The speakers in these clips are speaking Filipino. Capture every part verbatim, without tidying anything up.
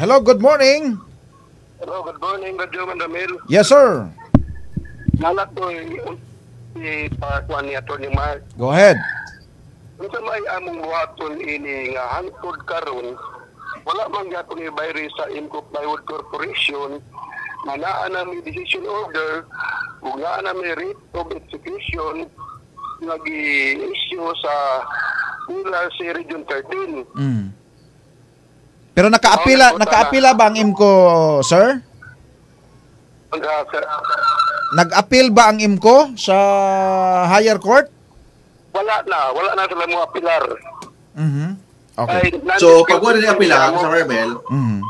Hello, good morning. Hello, good morning, Radyo Mandamil. Yes, sir. Nalat ko si Parkwan ni Attorney Mark. Go ahead. Ito may among buhaton ini nga hangtod karon wala bang gatong ibayri sa Imco Plywood Corporation na naa namin decision order o naa namin rate of execution nag-i-issue sa N L R C Region thirteen. Mm. Pero nakaapila, oh, nakaapila ba ang I M C O, sir? Uh, sir. Nag-appeal ba ang I M C O sa higher court? Wala na, wala na sila mga pilar. Mm-hmm. Okay. Ay, so pag wala nila pilar, sa Maribel, mm-hmm.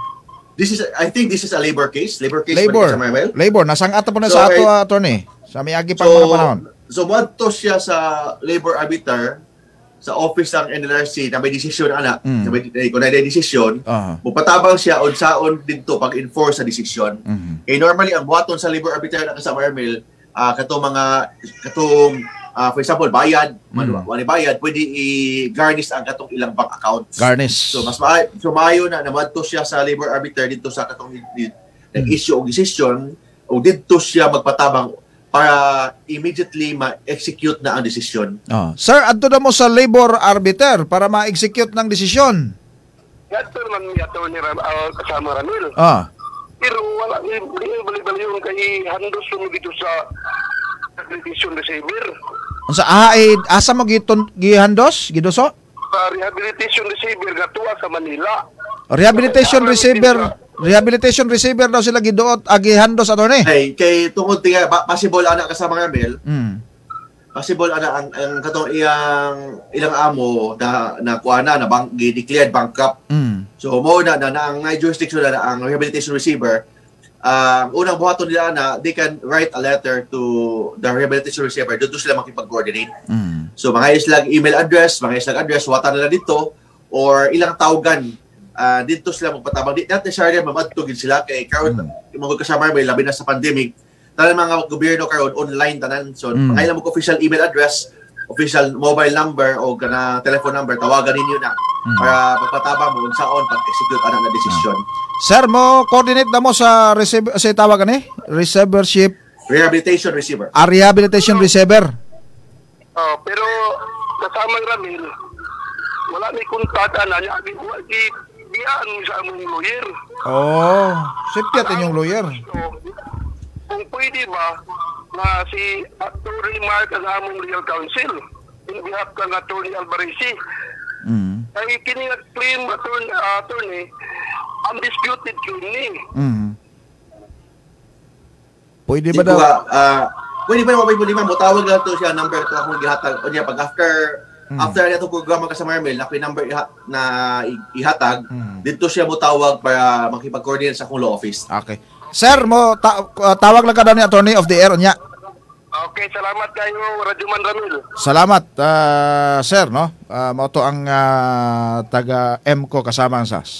This is, I think this is a labor case. Labor case labor. Sa Maribel. Labor. Nasang ata po na so, sa ato, uh, attorney. Sa Miyagi pang so, mga panahon. So bato siya sa labor arbiter, sa office ng N L R C, na may desisyon, anak. Mm. Kung na may desisyon, uh-huh. Mupatabang siya on saon dito pag-enforce sa desisyon. Mm-hmm. Eh, normally, ang buhaton sa labor arbiter na sa Maribel, uh, katong mga, katong, Uh, for example, bayad, mm. Wala bayad, pwede i-garnish ang katong ilang bank accounts. Garnish. So, mas ma so maayo na naman to siya sa labor arbiter dito sa katong nag-issue mm. o decision o dito siya magpatabang para immediately ma-execute na ang decision. Oh. Sir, adto na mo sa labor arbiter para ma-execute ng decision. Yes, sir, man, yato ni Ram, uh, kasama Ramil. Ah. Pero wala, balibali yung kay handos mo dito sa rehabilitation receiver. Unsa ah, eh, asa mo gihandos? Giduso? Sa rehabilitation receiver gatuwa sa Manila. Rehabilitation so, receiver, rehabilitation receiver daw sila giduot agihandos attorney. Hey, kay tungod tinga possible ana kasama nga Mel. Mm. Possible ana ang, ang katong iyang ilang amo na na kuana na bank declared bankrupt. Mm. So mo na na ang jurisdiction na ang rehabilitation receiver. Ang uh, unang buhaton nila na they can write a letter to the rehabilitation receiver. Doon sila makipag-coordinate. Mm. So, mga islang email address, mga islang address, wata nila dito, or ilang tawgan, uh, dito sila magpatabang. Di, not necessarily mamadtugin sila kay karon mm. yung mga kasama may labi na sa pandemic. Tanan mga gobyerno karon online tanan. So, mm. mga ilang official email address, official mobile number, o kana telephone number, tawagan ninyo na. Mm. Para pagpatabang mo unsaon pag-execute anak na desisyon. Sir, mo coordinate na mo sa receiver, sa tawag ni? Receivership. Rehabilitation receiver. Ah, rehabilitation receiver. Oh, pero kasama ng Ramil, wala may kontrata na niya. Di, di, di ang sa among lawyer. Oh, sipyat inyong lawyer. So, kung pwede ba na si Attorney Mark ang among legal counsel, in behalf ng Attorney Alvarezi, Mm. ay kini-claim attorney, uh, attorney undisputed claim ni. Mm. Pwede ba daw? Uh, pwede ba naman mabay mo? Tawag lang to siya number to akong gihatag. O niya, pag after, mm. after na itong programa ka sa Marmel, na kay number iha, na ihatag, mm. dito siya mo tawag para makipag-coordinate sa akong law office. Okay. Sir, mo ta uh, tawag lang ka daw ni attorney of the air niya. Okay, salamat kayo, Radyo Mandamil. Salamat, uh, sir, no? Uh, Mauto ang uh, taga M C O kasama ang S A S.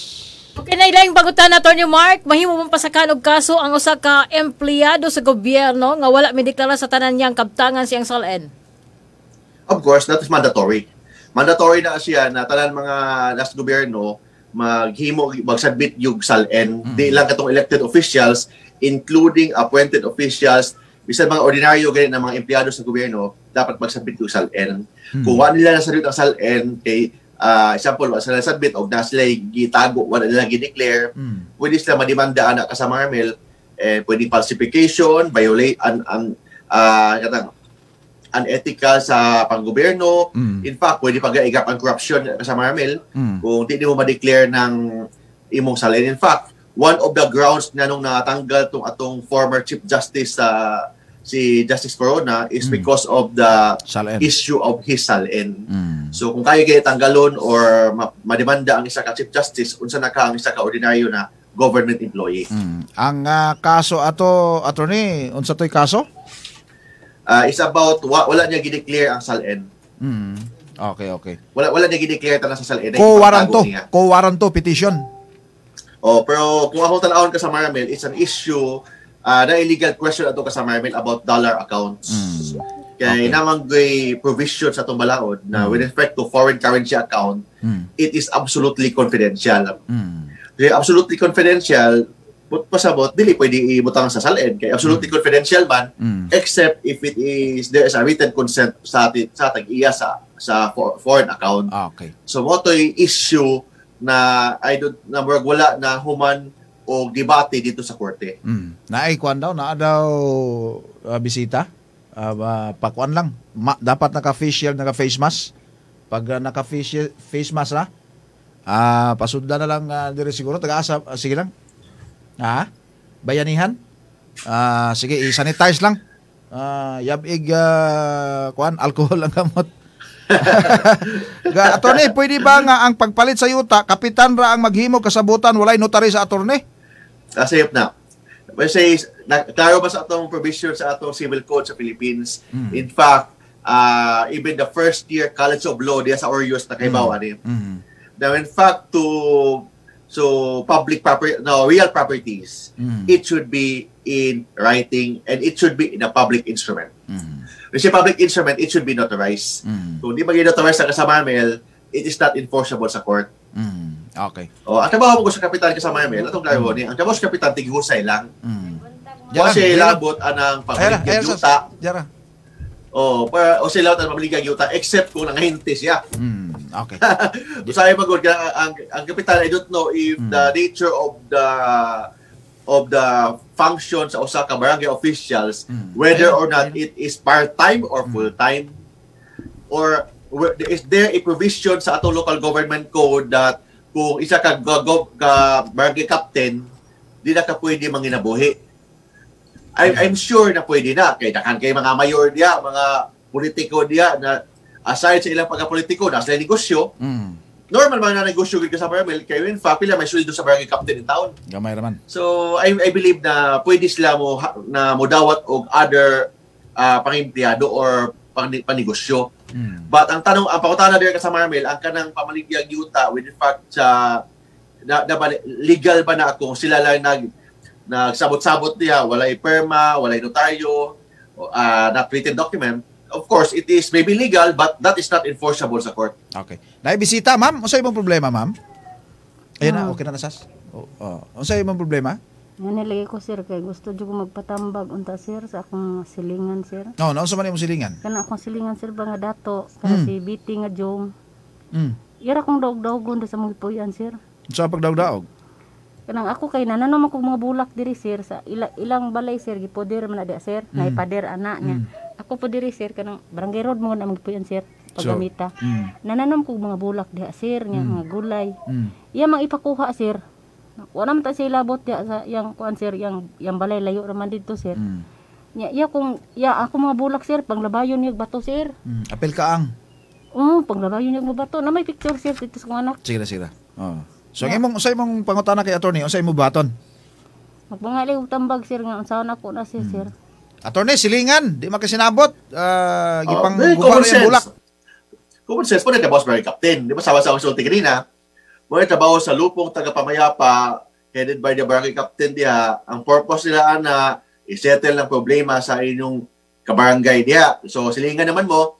Okay, nailang bagutan na, Attorney Mark. Mahimo mong pasakan og kaso ang usa ka empleyado sa gobyerno nga wala mideklara sa tanan niyang kabtangan siyang S A L N. Of course, that is mandatory. Mandatory na siya na tanan mga last gobyerno maghimo, magsubmit yung S A L N. Mm-hmm. Di lang katong elected officials, including appointed officials, bisan mga ordinaryo ganyan na mga empleyado sa gobyerno, dapat magsubmit yung S A L N. Hmm. Kung wala nila nasabit ang S A L N, kay, uh, example, wala sila nasabit o na sila gitago, wala nila gideclare, hmm. pwede sila madimanda na kasama Ramil, eh, pwede falsification, violate, an, an, uh, katang, unethical sa panggobyerno. Hmm. In fact, pwede pag-igap ang corruption kasama Ramil, hmm. kung hindi mo madeclare ng imong S A L N. In fact, one of the grounds na nung natanggal tong atong former Chief Justice uh, si Justice Corona is mm. because of the S A L N issue of his S A L N. Mm. So kung kaya kayo tanggalon or ma mademanda ang isa ka Chief Justice, unsa na ka ang isa ka ordinaryo na government employee. Mm. Ang uh, kaso ato, attorney, unsa to'y kaso? Uh, it's about wa wala niya gideclare ang S A L N. Mm. Okay, okay. Wala, wala niya gideclare tala sa S A L N. Ko-waranto, ko-waranto, petition. Oh, pero kung ako talawon ka sa Marmel, it's an issue uh, na illegal question ato ka sa Marmel about dollar accounts. Mm. Kaya okay. Namang gay provision sa itong balaod na mm. with respect to foreign currency account, mm. it is absolutely confidential. Mm. Kaya absolutely confidential, but pasabot, dili pwede ibutang sa S A L N. Kaya absolutely mm. confidential man, mm. except if it is, there is a written consent sa atin, sa tag-iya sa, sa foreign account. Ah, okay. So, mo to'y issue na, I don't, na wala na human o debate dito sa korte. Mm. Naikwan daw, na daw uh, bisita? Uh, pakuan lang. Ma, dapat naka-face shield, naka-face mask. Pag uh, naka-face shield, face mask na, uh, pasunda na lang uh, dire siguro. Taga-asa, uh, sige lang. Ah, bayanihan. Ah, sige, i-sanitize lang. Ah, yabig uh, kuan alcohol ang gamot. Attorney, pwede ba nga ang pagpalit sa yuta, kapitan ra ang maghimo kasabutan, walay notary sa attorney? Asayop na. Kasi klaro ba sa atong provision sa atong civil code sa Philippines? Mm. In fact, uh, even the first year College of Law diya sa Orios na kaybaw ani. Mm. Mm-hmm. Now in fact to So, public property, no, real properties, mm. it should be in writing and it should be in a public instrument. Mm. Kasi public instrument, it should be notarized. Mm. Kung hindi maging notarized na kasama email, it is not enforceable sa court. Mm. Okay. O, ang trabaho mo ko sa kapitan kasama email, atong layo mm. ni, ang trabaho sa kapitan, tigihusay lang. Mm. O siya labot anang pabaligyag yuta. Yara. O, para, o siya labot anang pabaligyag yuta, except kung nangahinti siya. Mm. Okay. Saya magod ka ang ang kapitan, I don't know if mm. the nature of the of the functions sa usa ka barangay officials mm. whether or not it is part-time or mm. full-time, or is there a provision sa atong local government code that kung isa ka, ka barangay captain di na ka pwede manginabuhi? I'm, I'm sure na pwede na kay dakan kay mga mayor dia, mga politiko dia na aside sa ilang pagkapolitiko, na sa negosyo, mm. normal man na negosyo ka sa barangay, kayo in fact, pila may sweldo sa barangay captain in town. Gamay raman. So, I, I believe na pwede sila mo, na modawat o other uh, pang-empleyado or pang-negosyo. Mm. But ang tanong, ang pakutana din ka sa barangay, ang kanang pamaligyang yuta, with in fact, sa, na, na, legal ba na kung sila lang nag, nagsabot-sabot niya, walay perma, walay notaryo, uh, na written document. Of course, it is maybe legal, but that is not enforceable sa court. Okay. Naibisita, ma'am. Ano sa'yo mong problema, ma'am? Ayan na, okay na nasas. Ano sa'yo mong problema? Yan, nilagay ko, sir. Kaya gusto dyan ko magpatambag unta, sir, sa akong silingan, sir. No, naon sa man yung silingan? Kana akong silingan, sir, ba nga dato. Kana si B T nga Jom. Yara akong daog-daogon doon sa mga puyan, sir. Sa pagdaog-daog? Kana ako kay nanan naman kong mga bulak diri, sir. Sa ilang balay, sir, gipoder man na di, sir. Naipader, anak niya. Ako po diri, sir, kanang barangay road mo na magpuyan, sir, paggamita. So, mm. nananam ko mga bulak diha, sir, niya, mm. mga gulay. Mm. Iya mang ipakuha, sir. Wala man ta siya labot diha sa yang kuan, sir, yang, yang balay layo raman dito, sir. Mm. Niya, iya kung, iya ako mga bulak, sir, panglabayon yung bato, sir. Mm. Apel ka ang? Oo, oh, panglabayon yung bato. Na may picture, sir, dito sa kong anak. Sige na, sige na. Oh. So, yeah. Ang sa'yo mong pangutana kay attorney, ang sa'yo mong baton? Magbangali yung tambag, sir, nga, ang saan ako na siya, mm. sir. Attorney, silingan, di makasinabot. Uh, gipang uh, gubar yung bulak. Common sense po na trabaho sa barangay captain. Di ba sawa-sawa sa Ultigrina? Muna trabaho sa lupong tagapamayapa headed by the barangay captain diya. Ang purpose nila na isettle ng problema sa inyong kabarangay diya. So, silingan naman mo,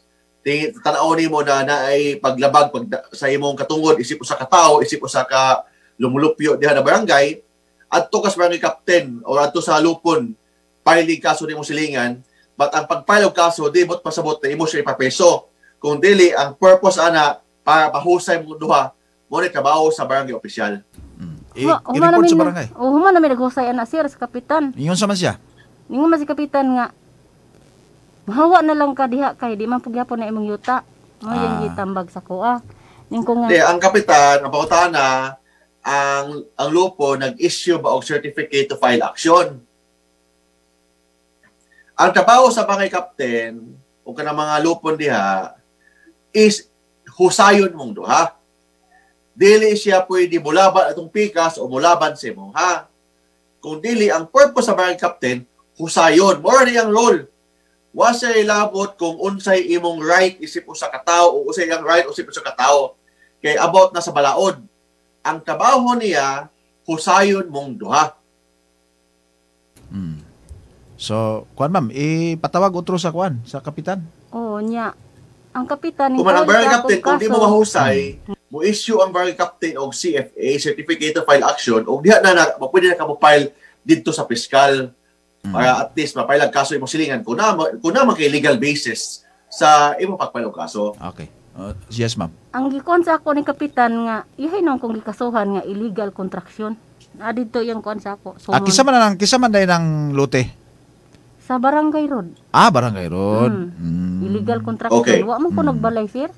tanawin mo na na ay paglabag pag, sa imong katungod, isip usa ka tao, isip usa ka lumulupyo diya na barangay, at to ka sa barangay captain o at to sa lupon piling kaso ni mong silingan, but ang pag-file og kaso, di mo't pasabot na imo siya ipapeso. Kung dili, ang purpose ana, para pahusay mong duha, muna trabaho sa barangay opisyal. Hmm. I-report sa barangay. O, huma namin naghusay ana, sir, sa kapitan. Ingon sa man siya? Ingon man si kapitan nga, mahawa na lang ka diha kay di man pugyapon na imong yuta. Mga ah. yung itambag sa kuha. Di, ang kapitan, ang pautana, ang, ang lupo, nag-issue ba og certificate to file action? Ang trabaho sa barangay captain o kanang mga lupon diha is husayon mong duha. Dili siya pwede mulaban atong pikas o mulaban sa imong ha. Kung dili ang purpose sa barangay captain, husayon more ni ang role. Wa siya ilabot kung unsay imong right isip usa ka tawo o unsay ang right isip usa ka tawo. Kay about na sa balaod. Ang trabaho niya husayon mong duha. Hmm. So, kuan ma'am, ipatawag utro sa kuan, sa kapitan. Oo, oh, niya. Ang kapitan, kung ang barangay captain, kung di mo mahusay, hmm. mo-issue ang barangay captain o C F A, Certificate to File Action, o diha na, na pwede na ka mo-file dito sa piskal para at least ma-file ang kaso imong silingan kung na, kung na maka-legal basis sa imong pag-file ang kaso. Okay. Uh, yes, ma'am. Ang gikon sa ako ni Kapitan nga, ihay nang kung gikasuhan nga illegal contraction. Na dito yung kon sa ako. So, ah, kisa man ang kisa man dai nang lote. Sa Barangay Road. Ah, Barangay Road. Hmm. Hmm. Illegal contraction. Okay. Wa man ko hmm. nagbalay, sir.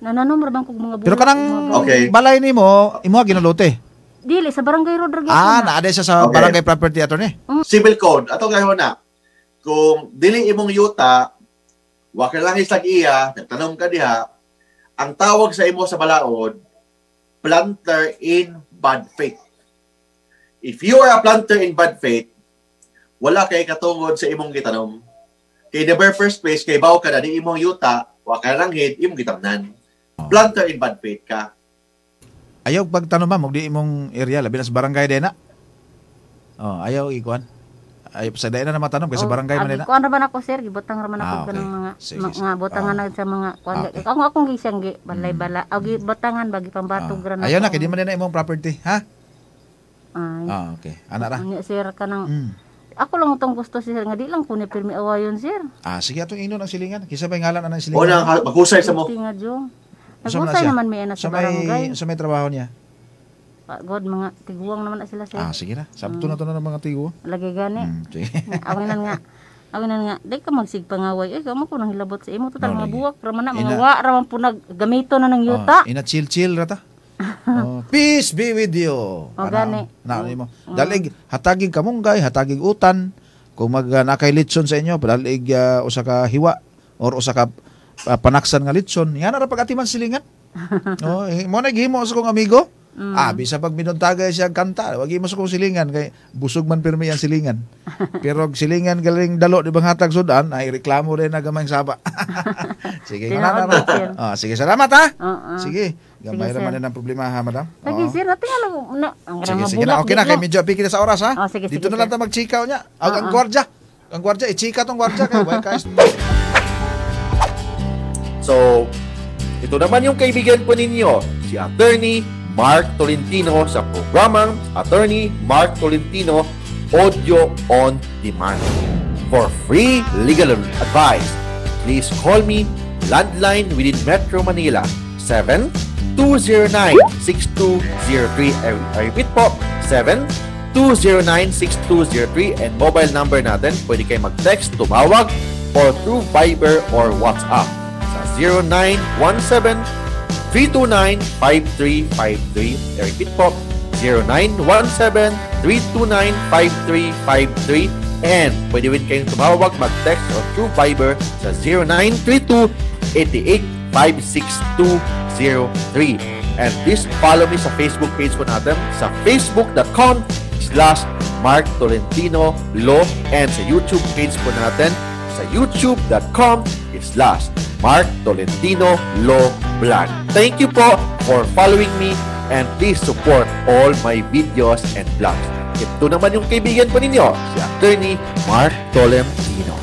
Nananom ra bang kog mga buhay. Pero kanang okay. balay nimo, imo ginalote. Dili sa Barangay Road ra gyud. Ah, naa dai sa sa okay. Barangay Property Attorney. Hmm. Civil Code atong gahon na. Kung dili imong yuta, wa ka lang isag iya, nagtanom ka diha, ang tawag sa imo sa balaod, planter in bad faith. If you are a planter in bad faith, wala kay katungod sa imong gitanom. Kay the very first place, kay baw ka na, di imong yuta, wa ka lang hit, imong gitamnan. Planter in bad faith ka. Ayaw pagtanom ma'am, di imong area, labi na sa barangay din na. Oh, ayaw ikuan. Ay, sa dahil na naman tanong, kasi oh, barangay man nila. Kuan raman ako, sir. Gibotang raman ako ah, okay. ng mga, sige, ma, nga, botangan ah. na sa mga, kuan. Ah, okay. Ako akong gisang, balay-bala. Mm. O, botangan, bagi pambatog. Ah. Ayun na, kaya di man nila imong property, ha? Ay. Ah, okay. Ana ra? Sir, kanang, mm. ako lang itong gusto, sir. Nga, di lang kunin pirmi awa yun, sir. Ah, sige, atong inon ang silingan. Kisa ba yung ngalan na ng silingan? O, na, maghusay sa mo. Maghusay naman may anak sa barangay. Sa may trabaho niya? God, mga tiguang naman na sila, sir. Ah, sige na. Sabto hmm. na to na ng mga tiguang. Lagi gani. Hmm, awinan nga. Awinan nga. Dahil ka magsigpangaway. Eh, kamo ko nang hilabot sa imo. Total, no, mga buwak. Raman na, mga wa. Raman po naggamito na ng yuta. Oh, ina chill-chill rata. Oh, peace be with you. O, oh, gani. Na, na, mm. Dalig, hatagig kamunggay, hatagig utan. Kung mag-nakay uh, litson sa inyo, dalig uh, usa ka hiwa or usa ka uh, panaksan nga litson. Yan na pag-atiman silingan. Oh, mo naghimo sa kong amigo. Mm. Ah, bisa pag minuntagay siya ang kanta, wagi mo sa kong silingan, kay busog man pirmi ang silingan. Pero silingan galing dalo, di bang hatag sudan, ay reklamo rin na gamayang saba. Sige, na, na, na. Oh, sige, salamat ha. Uh -uh. Sige, gamay naman ang problema ha, madam. Sige, oh. Sir, natin alam mo. Na, sige, sige na, okay na, kayo medyo apik na sa oras ha. Oh, sige, dito sige, na lang tayo mag-chikaw niya. Uh -uh. Ang gwardya, ang gwardya, i-chika tong gwardya. Kayo, bye, guys. So, ito naman yung kaibigan po ninyo, si Attorney Mark Tolentino sa programang Attorney Mark Tolentino Audio on Demand. For free legal advice, please call me landline within Metro Manila seven two zero nine, six two zero three. I repeat po, seven two zero nine, six two zero three, and mobile number natin, pwede kayo mag-text, tumawag, or through Viber or WhatsApp sa zero nine one seven, three two nine, five three five three. I repeat po, zero nine one seven, three two nine, five three five three. And pwede rin kayong tumawag, mag-text or through Viber sa zero nine three two, eight eight five six two zero three. And please follow me sa Facebook page po natin sa facebook.com slash Mark Tolentino Law, and sa YouTube page po natin sa youtube.com slash Mark Tolentino Law Blog. Thank you po for following me, and please support all my videos and blogs. Ito naman yung kaibigan po ninyo, si Attorney Mark Tolentino.